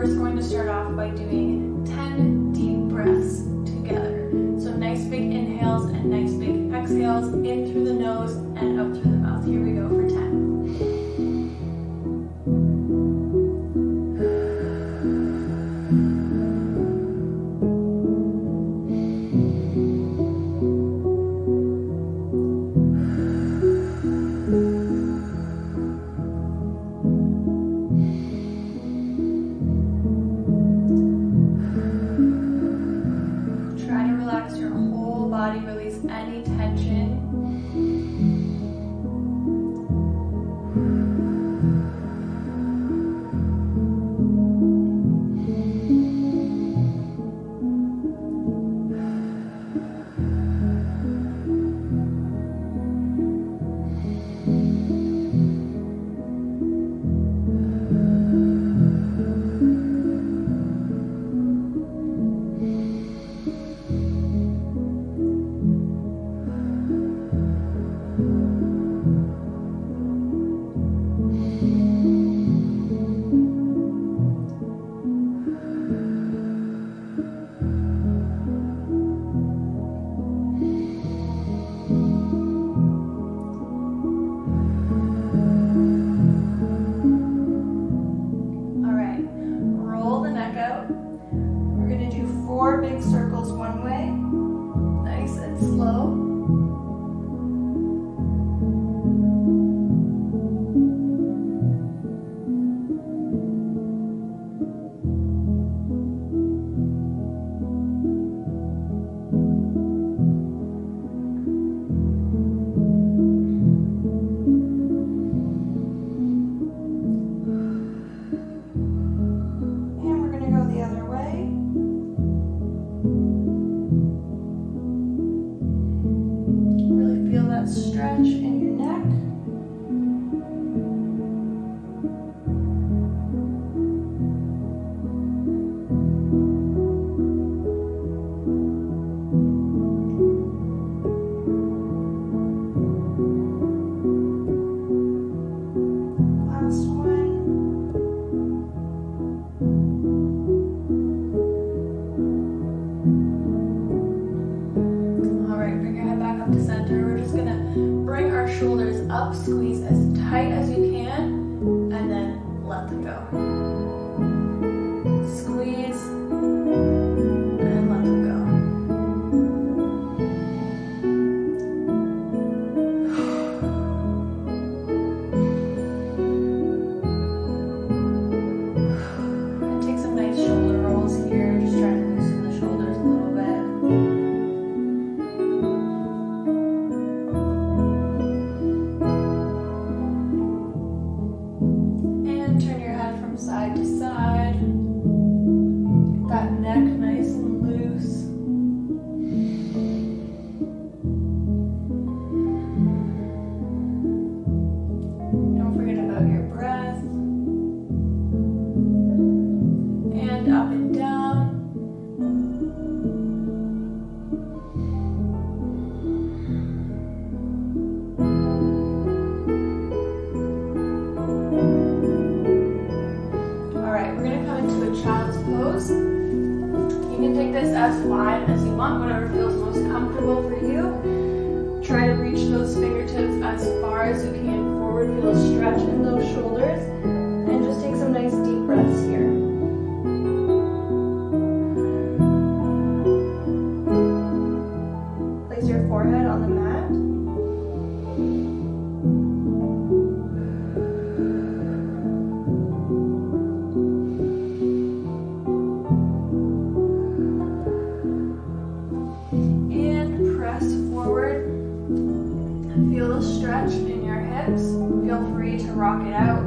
first going to start off by doing 10 deep breaths together. So nice big inhales and nice big exhales in through the nose and up through the mouth. Here we go for 10. Any tension. Shoulders up, squeeze as tight as you can, and then let them go. Squeeze and let them go. And take some nice shoulder rolls here, just trying to loosen the shoulders a little bit. Side to side, get that neck nice and loose. Don't forget about your breath. And up and as wide as you want, whatever feels most comfortable for you. Try to reach those fingertips as far as you can forward. Feel a stretch in those shoulders and just take some nice deep breaths here. Place your forehead on the mat. Feel the stretch in your hips. Feel free to rock it out.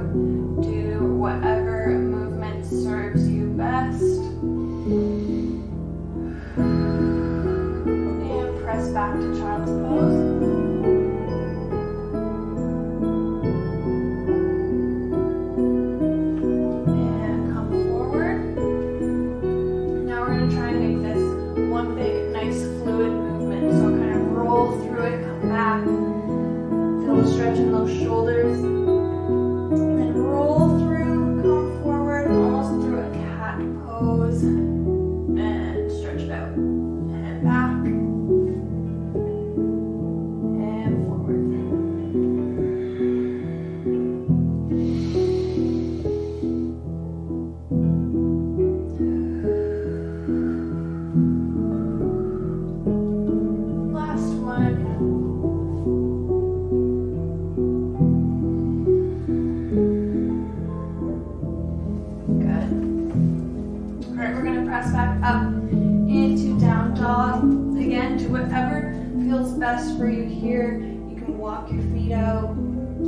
Alright, we're going to press back up into down dog. Again, do whatever feels best for you here. You can walk your feet out.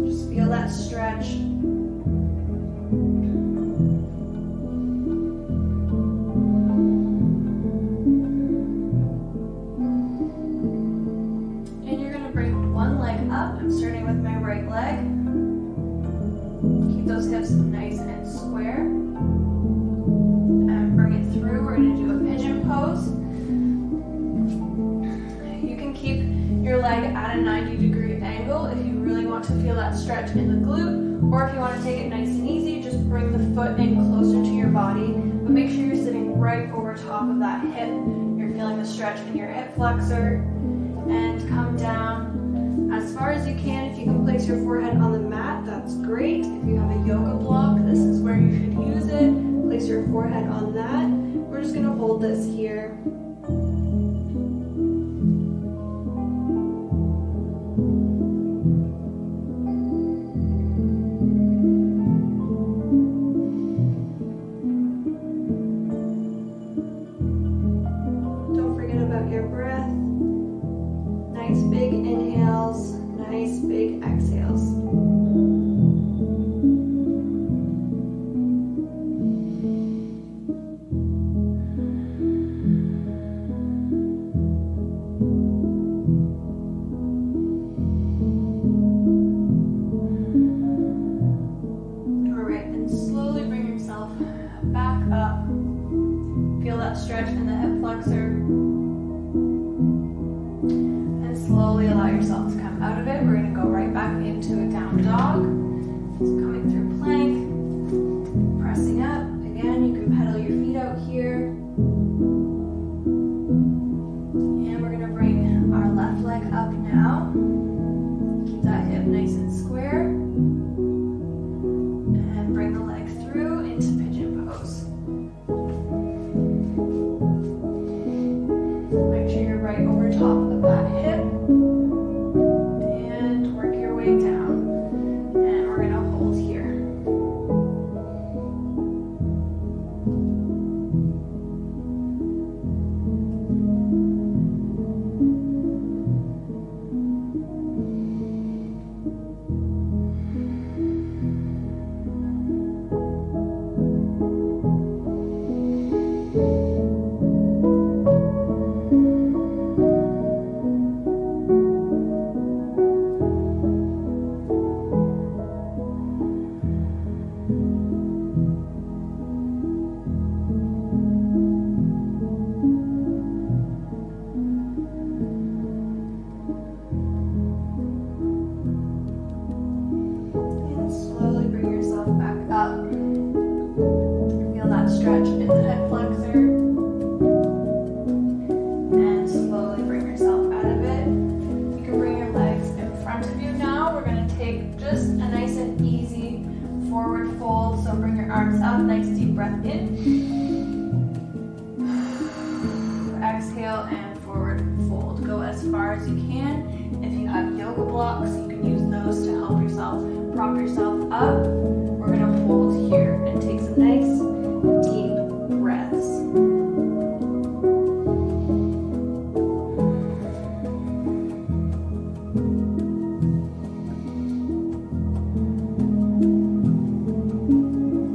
Just feel that stretch. And you're going to bring one leg up. I'm starting with my right leg. Keep those hips nice and square. Pose. You can keep your leg at a 90-degree angle if you really want to feel that stretch in the glute, or if you want to take it nice and easy, just bring the foot in closer to your body, but make sure you're sitting right over top of that hip. You're feeling the stretch in your hip flexor, and come down as far as you can. If you can place your forehead on the mat, that's great. If you have a yoga block, this is where you should use it. Place your forehead on that. We're just going to hold this here. Don't forget about your breath. Nice big inhales, nice big exhales.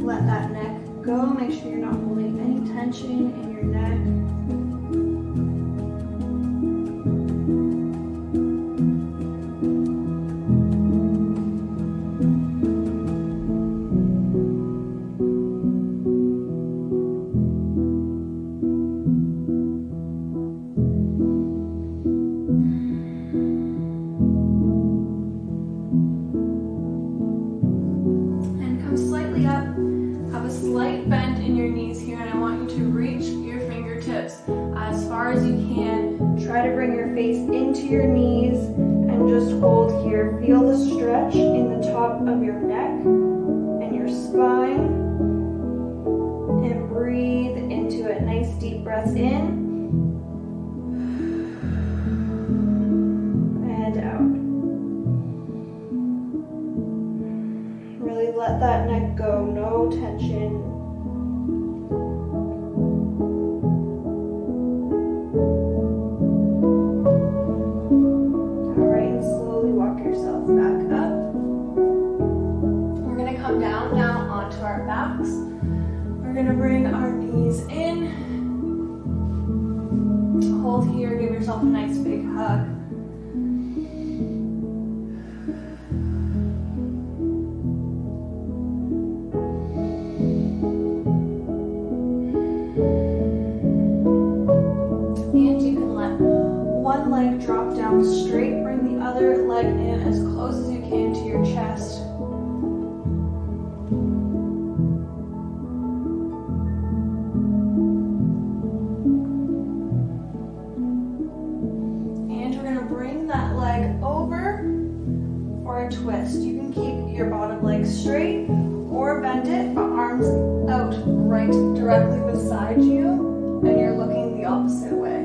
Let that neck go, no tension. We're gonna bring our knees in. Hold here, give yourself a nice big hug. And you can let one leg drop down straight, bring the other leg in as close as you can to your chest. Twist. You can keep your bottom leg straight or bend it, but arms out right directly beside you, and you're looking the opposite way,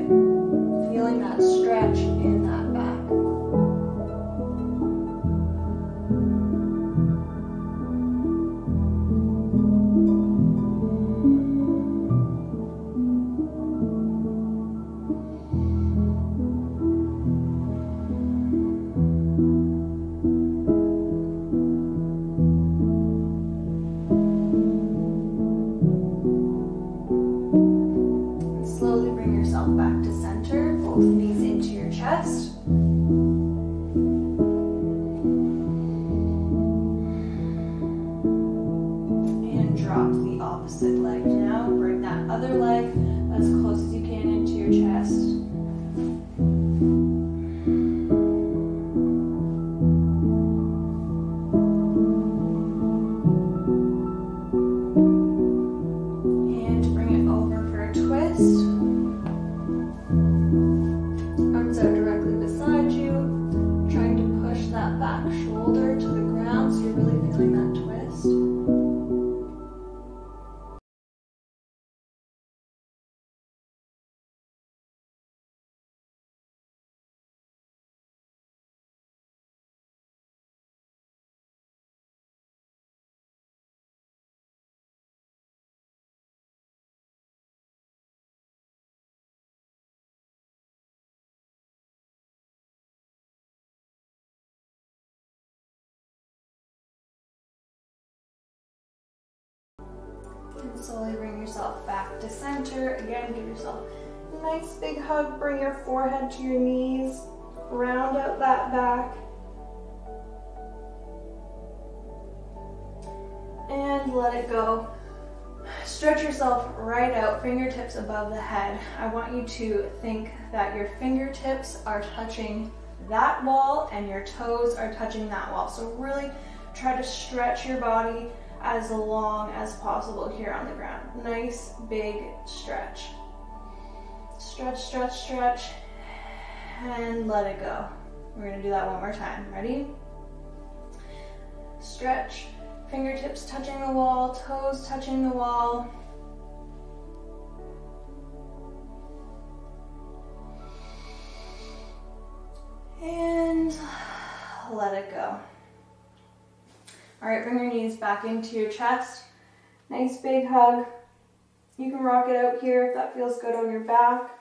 feeling that stretch in that back to center, both knees into your chest. And drop the opposite leg now. Bring that other leg as close as you can into your chest. And slowly bring yourself back to center. Again, give yourself a nice big hug. Bring your forehead to your knees. Round out that back. And let it go. Stretch yourself right out, fingertips above the head. I want you to think that your fingertips are touching that wall and your toes are touching that wall. So really try to stretch your body as long as possible here on the ground. Nice big stretch. Stretch, stretch, stretch, and let it go. We're gonna do that one more time. Ready? Stretch, fingertips touching the wall, toes touching the wall. And let it go. All right, bring your knees back into your chest. Nice big hug. You can rock it out here if that feels good on your back.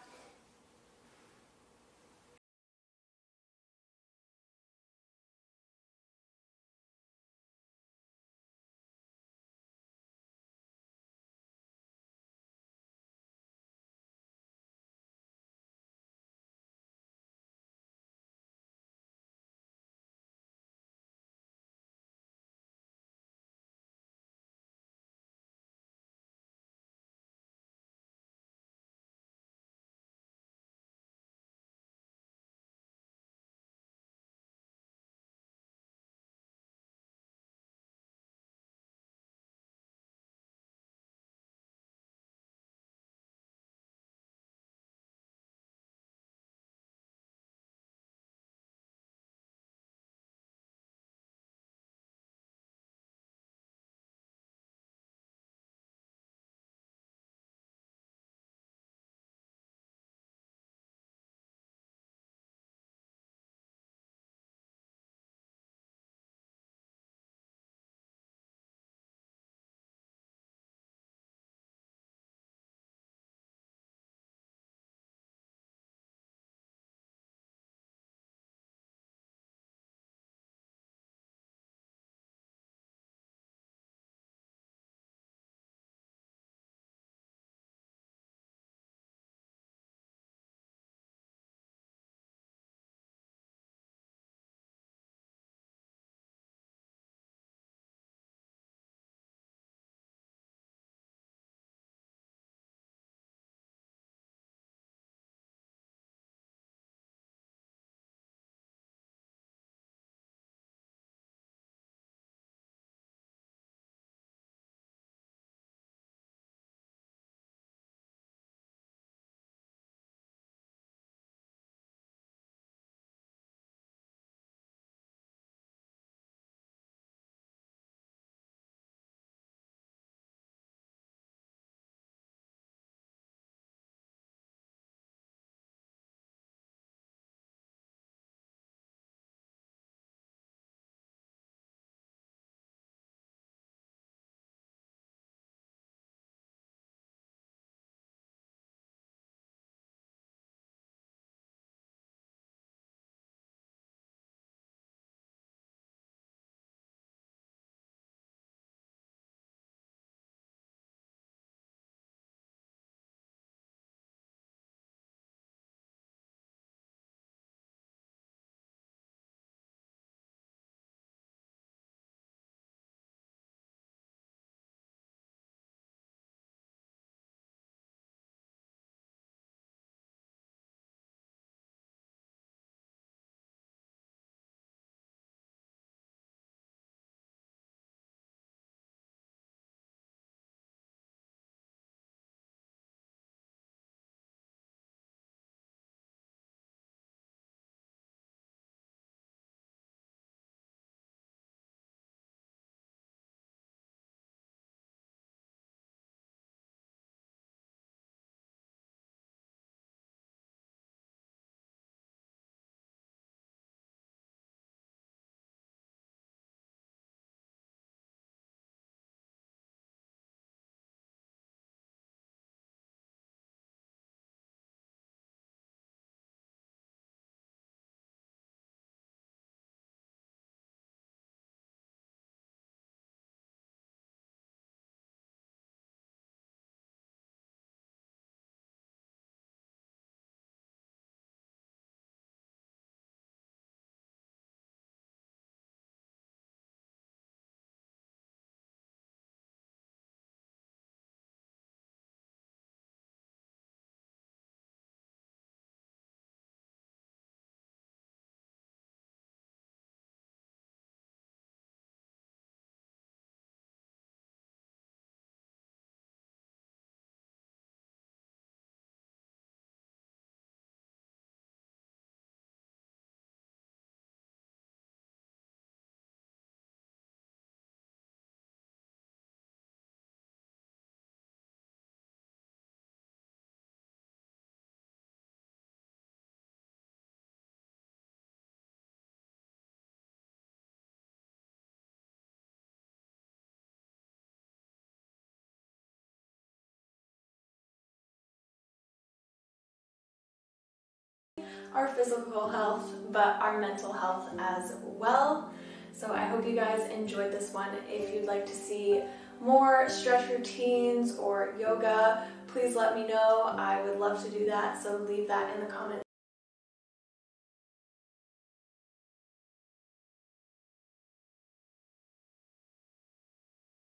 our physical health, but our mental health as well. So I hope you guys enjoyed this one. If you'd like to see more stretch routines or yoga, please let me know. I would love to do that, so leave that in the comments.